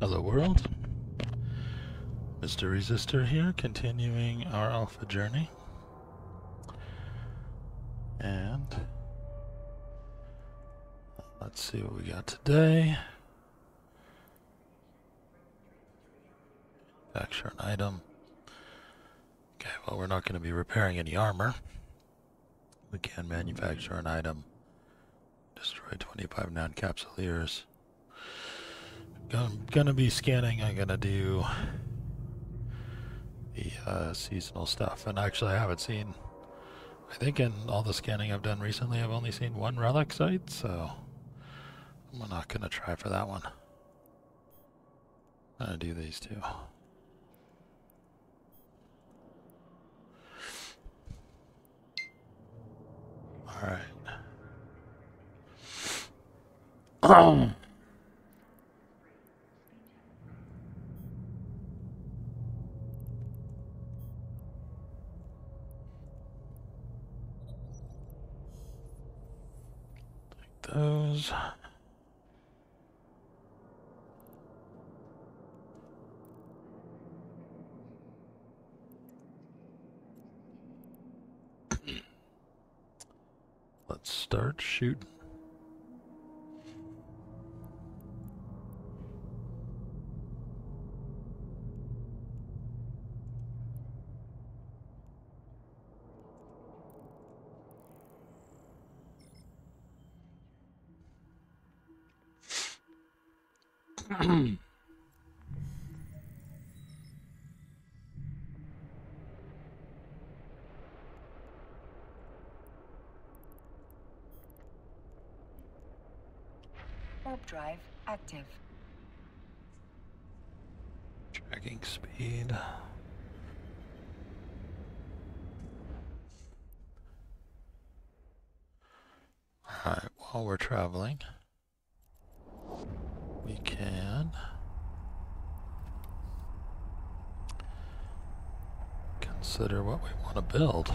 Hello world, Mr. Resistor here, continuing our Alpha journey, and let's see what we got today. Manufacture an item. Okay, well, we're not going to be repairing any armor. We can manufacture an item. Destroy 25 non-capsuleers. I'm gonna be scanning. I'm gonna do the seasonal stuff, and actually I haven't seen, I think in all the scanning I've done recently I've only seen one relic site, so I'm not gonna try for that one. I'm gonna do these two. Alright. Those. Let's start shooting. Orb drive active. Tracking speed. Alright, while we're traveling, we can consider what we want to build.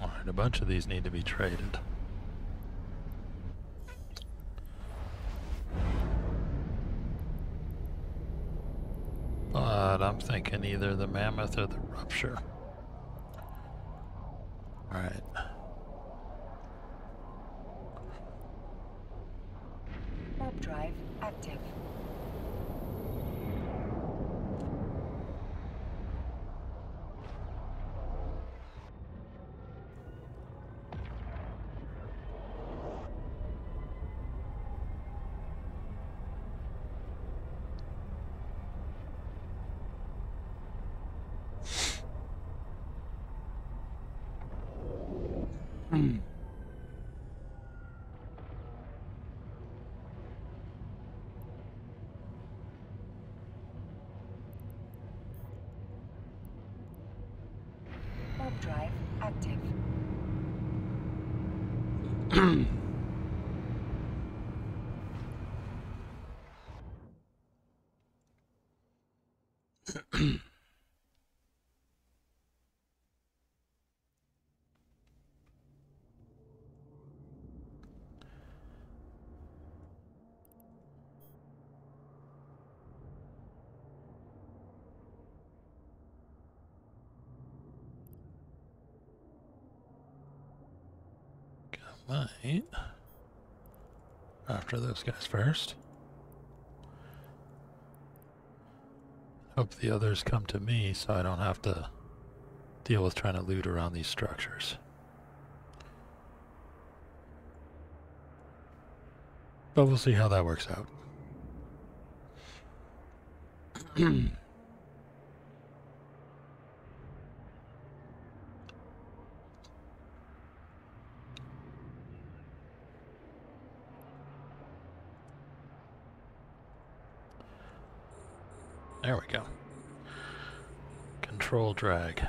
Alright, a bunch of these need to be traded. But I'm thinking either the mammoth or the rupture. Alright. Warp drive active. Drive active. Might after those guys first. Hope the others come to me so I don't have to deal with trying to loot around these structures. But we'll see how that works out. There we go. Control drag.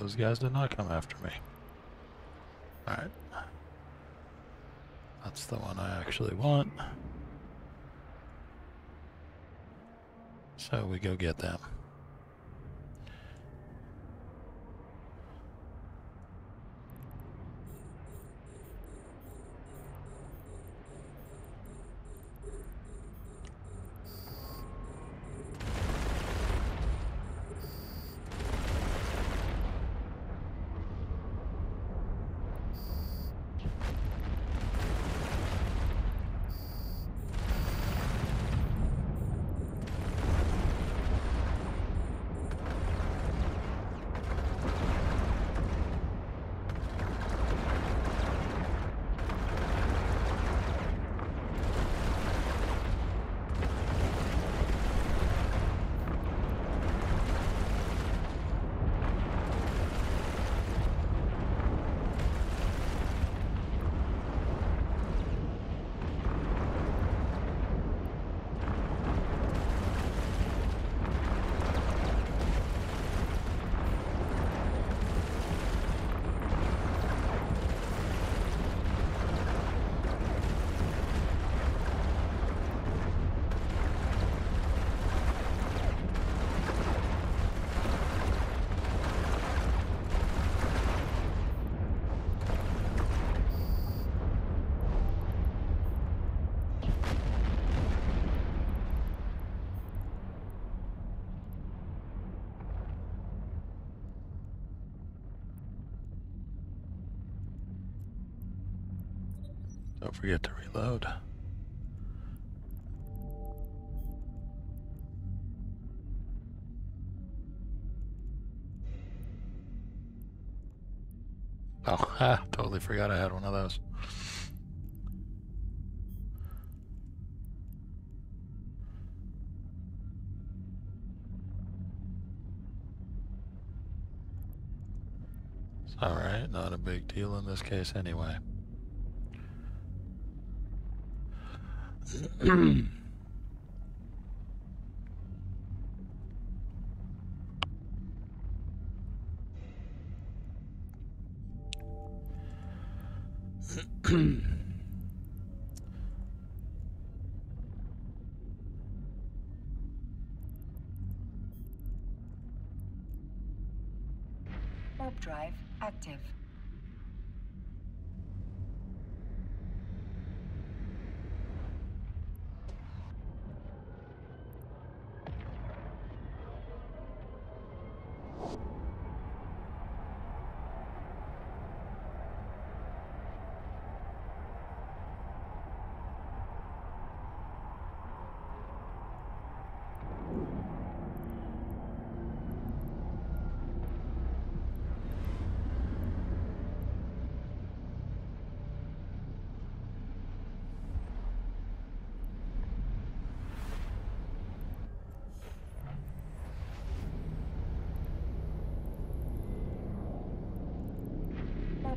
Those guys did not come after me. Alright. That's the one I actually want. So we go get them. Don't forget to reload. Oh, I totally forgot I had one of those. It's alright, not a big deal in this case anyway. Warp drive active.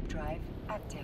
Drive active.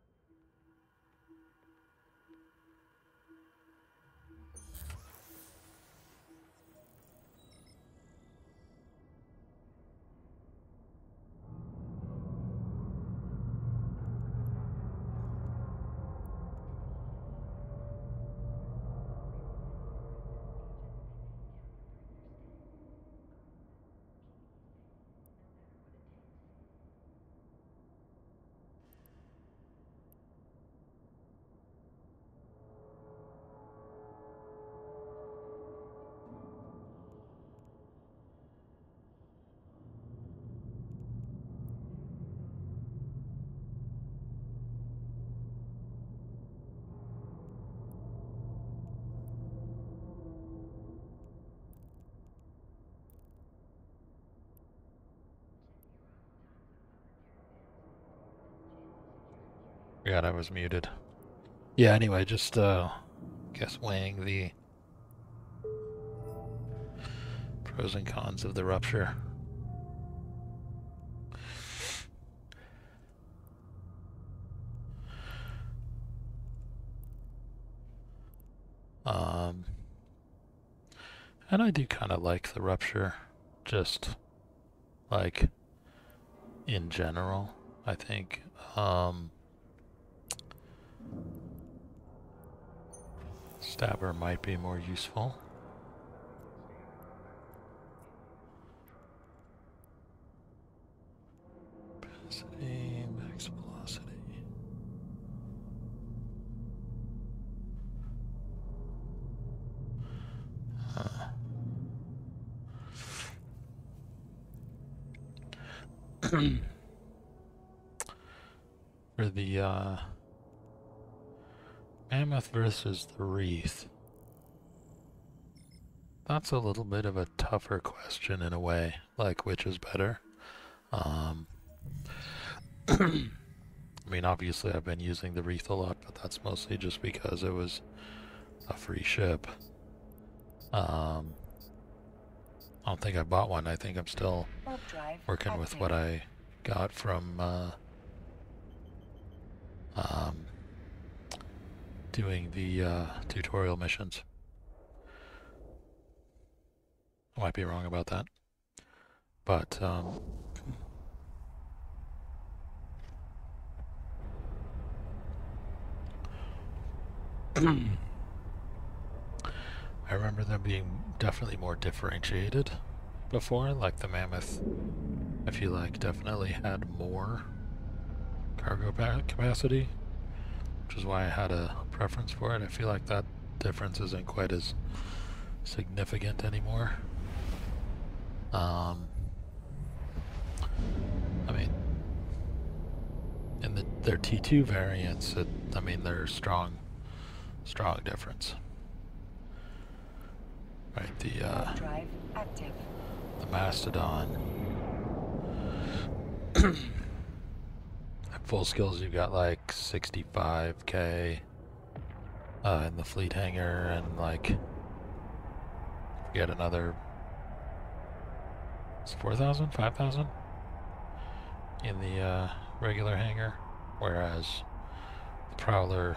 God, I was muted. Yeah, anyway, just, guess weighing the pros and cons of the rupture. And I do kind of like the rupture, just like in general, I think. Stabber might be more useful. Capacity, max velocity. Huh. For the Ameth versus the wreath. That's a little bit of a tougher question in a way, like which is better. I mean, obviously I've been using the wreath a lot, but that's mostly just because it was a free ship. I don't think I bought one. I think I'm still working with what I got from doing the tutorial missions. I might be wrong about that, but I remember them being definitely more differentiated before, like the Mammoth, I feel like, definitely had more cargo capacity, which is why I had a preference for it. I feel like that difference isn't quite as significant anymore. I mean, in their T2 variants, I mean, they're strong difference. Right, the Mastodon. At full skills, you've got like 65k in the fleet hangar, and like get another 4,000, 5,000 in the regular hangar, whereas the Prowler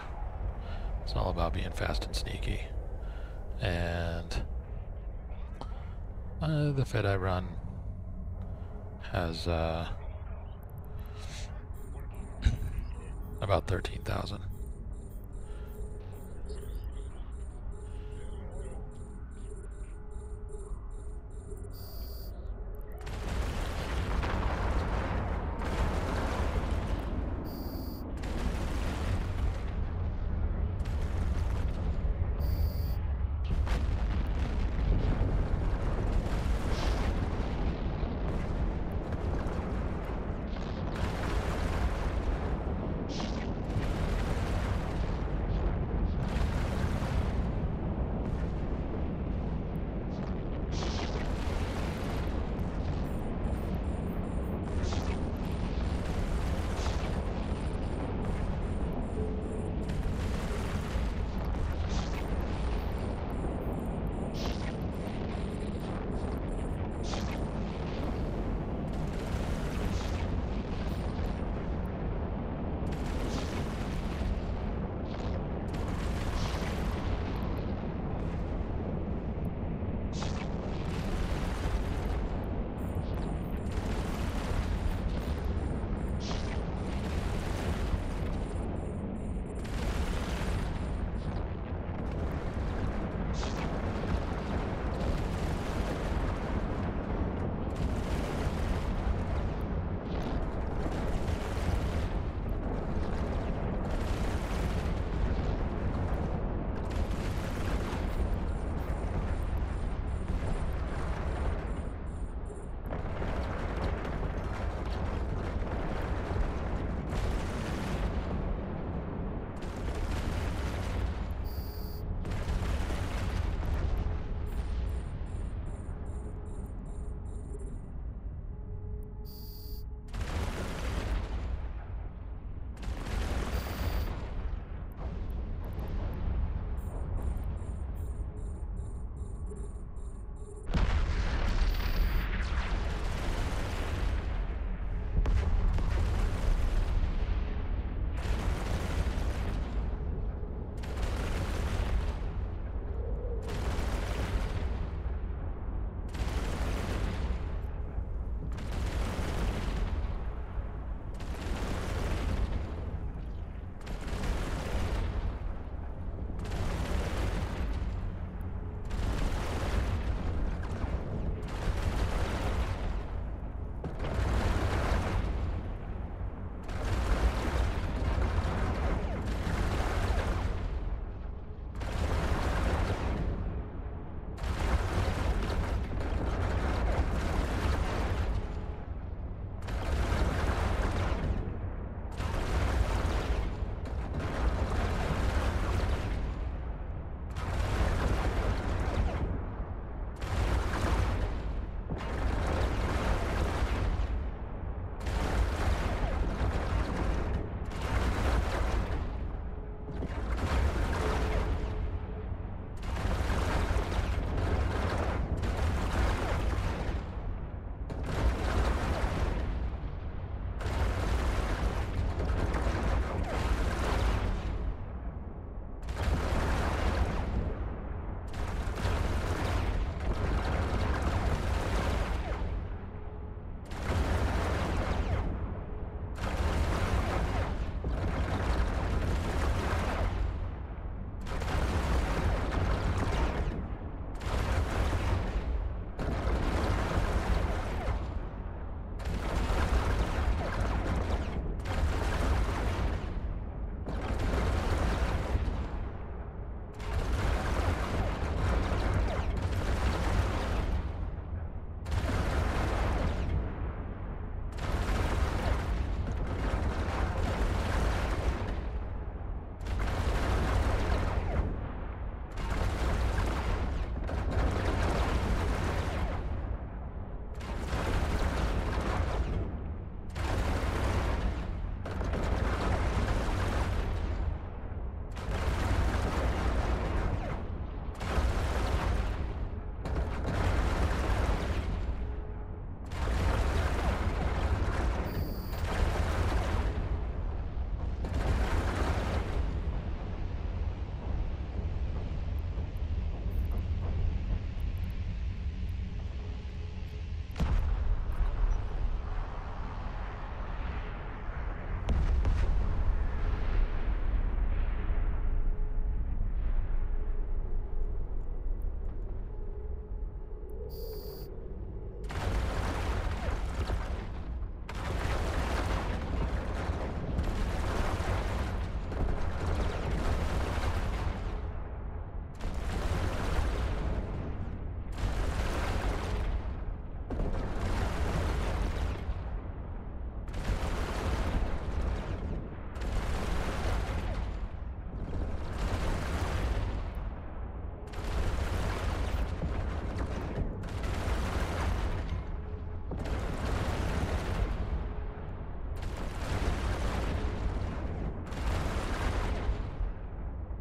is all about being fast and sneaky, and the Fed I run has about 13,000.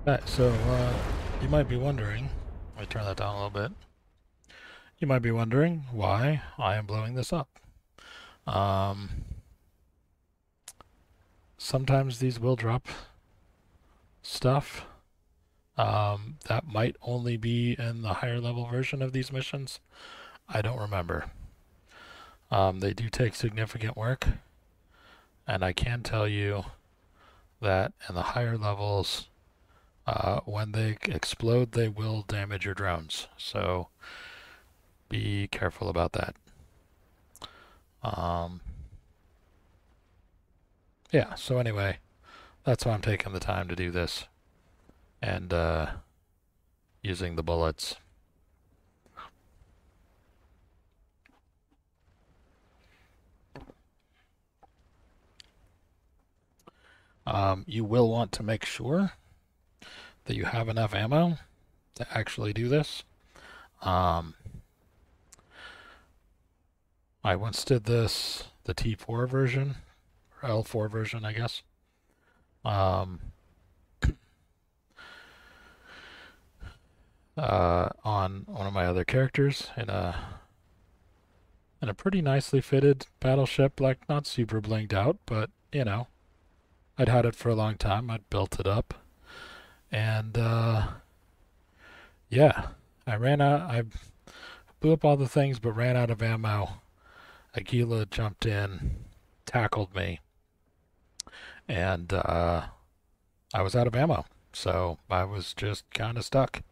Alright, so you might be wondering, let me turn that down a little bit. You might be wondering why I am blowing this up. Sometimes these will drop stuff that might only be in the higher level version of these missions. I don't remember. They do take significant work, and I can tell you that in the higher levels, when they explode, they will damage your drones, so be careful about that. Yeah, so anyway, that's why I'm taking the time to do this and using the bullets. You will want to make sure that you have enough ammo to actually do this. I once did this, the T4 version, or L4 version, I guess. On one of my other characters in a pretty nicely fitted battleship, like not super blinged out, but you know, I'd had it for a long time. I'd built it up. And, yeah, I ran out, I blew up all the things, but ran out of ammo. Aquila jumped in, tackled me, and, I was out of ammo. So I was just kind of stuck.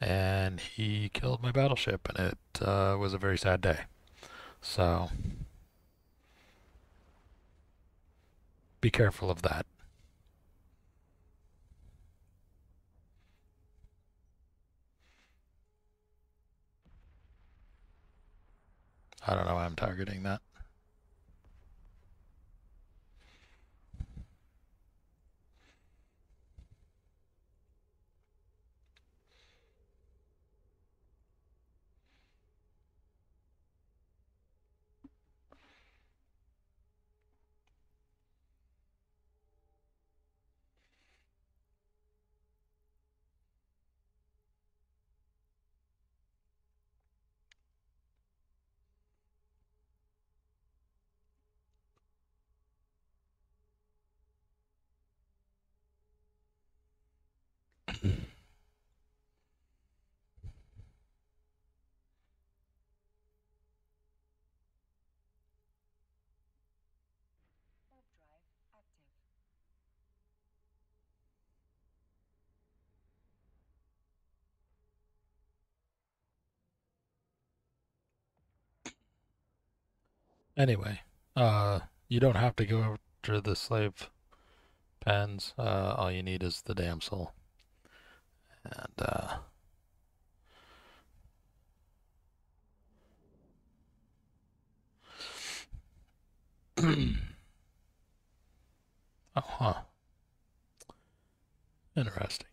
And he killed my battleship, and it, was a very sad day. So be careful of that. I don't know why I'm targeting that. Anyway, you don't have to go after the slave pens. All you need is the damsel. And, oh, huh. Interesting.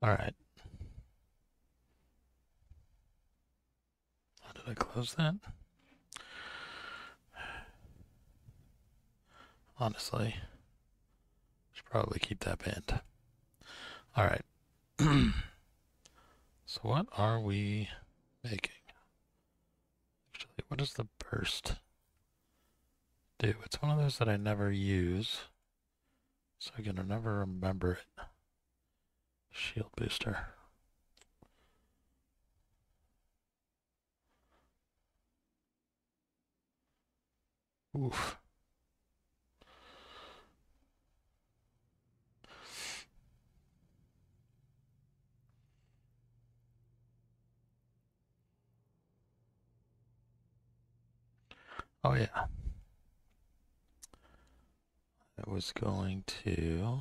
All right. I close that? Honestly, should probably keep that pinned. All right. So what are we making? Actually, what does the burst do? It's one of those that I never use, so I can never remember it. Shield booster. Oof. Oh yeah, I was going to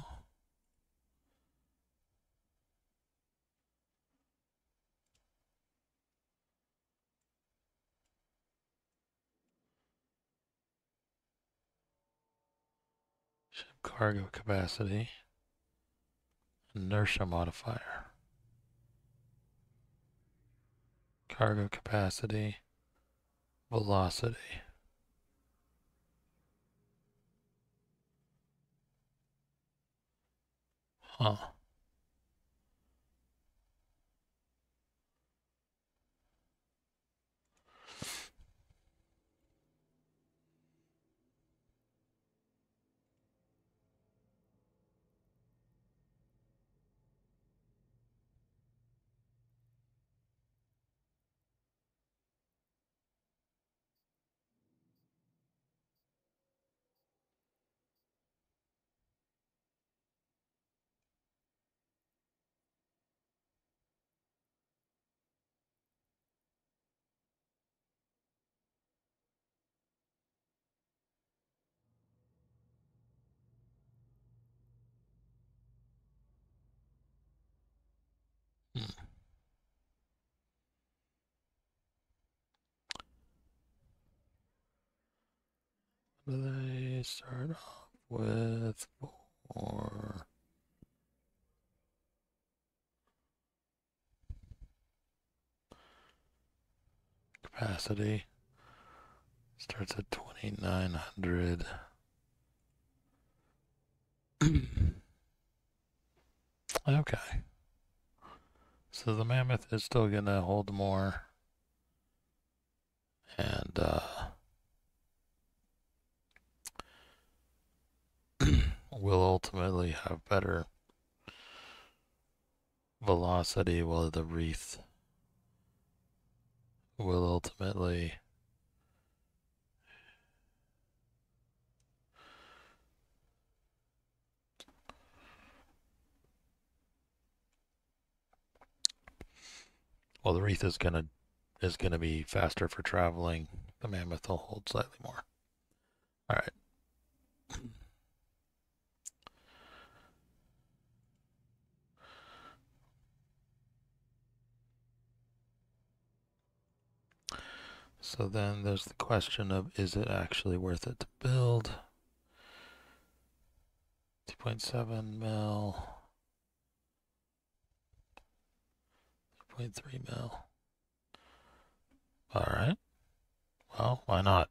ship cargo capacity, inertia modifier, cargo capacity, velocity. Huh. They start off with 4. Capacity starts at 2,900. Okay. So the mammoth is still gonna hold more. And will ultimately have better velocity, while the wreath will ultimately the wreath is gonna be faster for traveling. The mammoth will hold slightly more. All right. So then there's the question of, is it actually worth it to build? 2.7 mil. 2.3 mil. All right. Well, why not?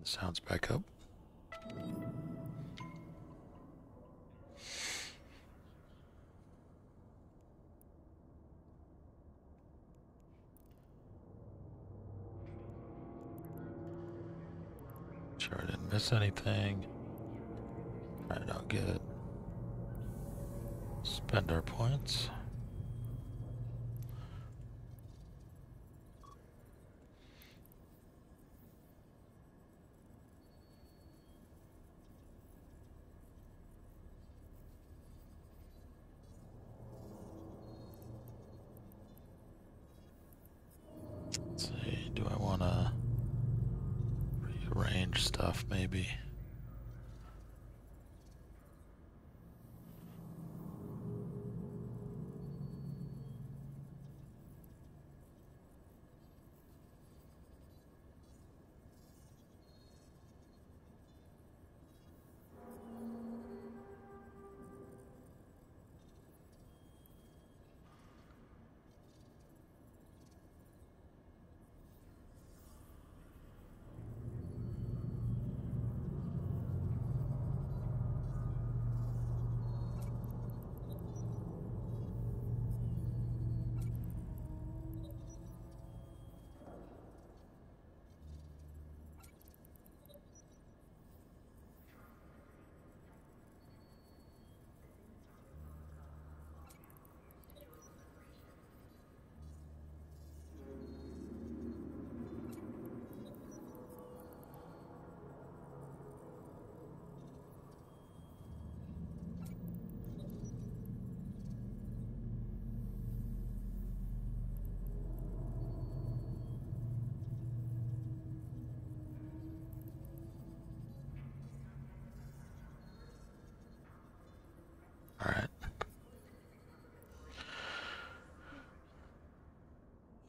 Turn the sounds back up. Sure I didn't miss anything. Right, I'll get. Spend our points.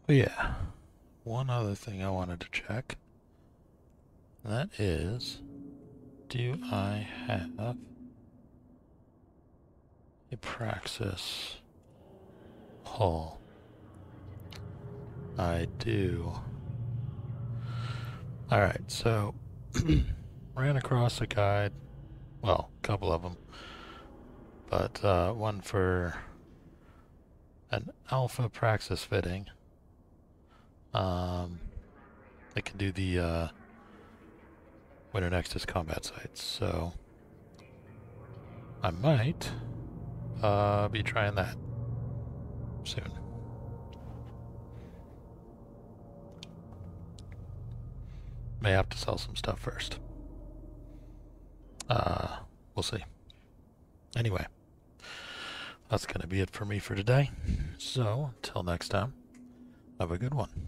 Yeah, one other thing I wanted to check, that is, do I have a Praxis hull? I do. Alright, so ran across a guide, well, a couple of them, but one for an Alpha Praxis fitting. They can do the Winter Nexus combat sites, so I might be trying that soon. May have to sell some stuff first. We'll see. Anyway, that's gonna be it for me for today. So until next time, have a good one.